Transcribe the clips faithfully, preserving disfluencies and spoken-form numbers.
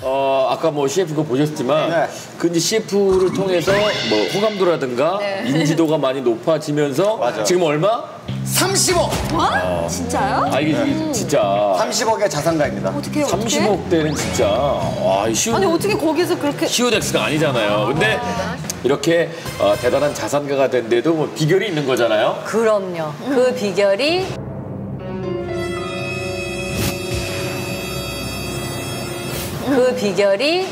어, 아까 뭐 씨에프 그거 보셨지만 네. 그 이제 씨에프를 통해서 뭐 호감도라든가 네. 인지도가 많이 높아지면서 맞아. 지금 얼마? 삼십억! 와? 아. 진짜요? 아, 이게 네. 진짜. 삼십억의 자산가입니다. 어떻게 삼십억대는 진짜. 와, 시우. 아니, 어떻게 거기서 그렇게. 시우덱스가 아니잖아요. 근데 아, 이렇게 어, 대단한 자산가가 된데도 뭐 비결이 있는 거잖아요? 그럼요. 음. 그 비결이. 그 비결이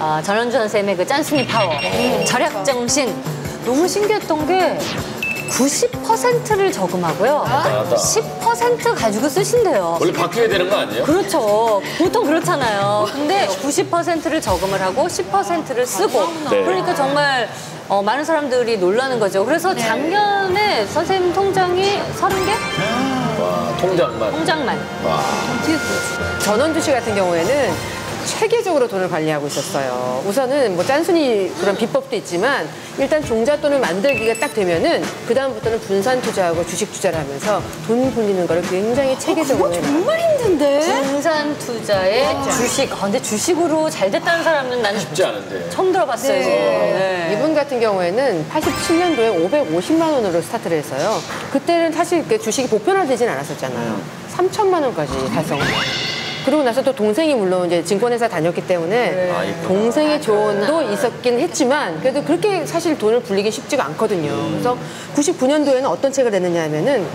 어, 전원주 선생님의 그 짠순이 파워, 절약정신. 너무 신기했던 게 구십 퍼센트를 저금하고요. 맞다, 십 퍼센트 가지고 쓰신대요. 원래 바뀌어야 되는 거 아니에요? 그렇죠. 보통 그렇잖아요. 근데 구십 퍼센트를 저금을 하고 십 퍼센트를 쓰고. 네. 그러니까 정말 어, 많은 사람들이 놀라는 거죠. 그래서 작년에 선생님 통장이 서른 개? 와, 통장만? 통장만. 와. 전원주 씨 같은 경우에는 체계적으로 돈을 관리하고 있었어요. 우선은 뭐 짠순이 그런 비법도 있지만 일단 종잣돈을 만들기가 딱 되면은 그 다음부터는 분산 투자하고 주식 투자를 하면서 돈 불리는 거를 굉장히 체계적으로. 어, 그거 정말 힘든데. 분산 투자에 아, 주식. 아, 근데 주식으로 잘 됐다는 사람은 나는 쉽지 않은데. 처음 들어봤어요. 네. 네. 네. 이분 같은 경우에는 팔십칠 년도에 오백오십만 원으로 스타트를 했어요. 그때는 사실 주식이 보편화되진 않았었잖아요. 삼천만 원까지 달성을. 그러고 나서 또 동생이 물론 이제 증권회사 다녔기 때문에 네. 동생의 조언도 있었긴 했지만 그래도 그렇게 사실 돈을 불리기 쉽지가 않거든요. 그래서 구십구 년도에는 어떤 책을 냈느냐 하면은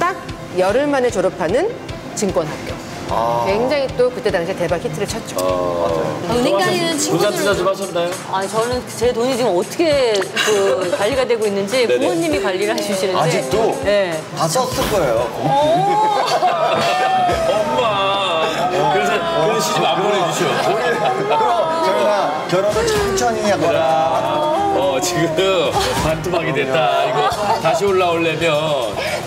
딱 열흘 만에 졸업하는 증권학교. 아. 굉장히 또 그때 당시에 대박 히트를 쳤죠. 아, 맞아요. 은행가리는 친구들. 부자 투자 좀 하셨나요? 아니, 저는 제 돈이 지금 어떻게 그 관리가 되고 있는지 부모님이 관리를 해주시는데. 아직도? 네. 다 썼을 거예요. 시집 안 보내주셔. 저희가 결혼을 천천히 하거라. 어, 지금 반토막이 됐다. 이거 다시 올라오려면.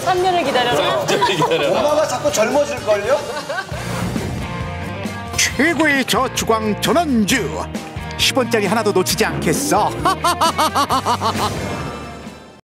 삼 년을 기다려라. 기다려라. 엄마가 자꾸 젊어질걸요? 최고의 저축왕 전원주. 십 원짜리 하나도 놓치지 않겠어.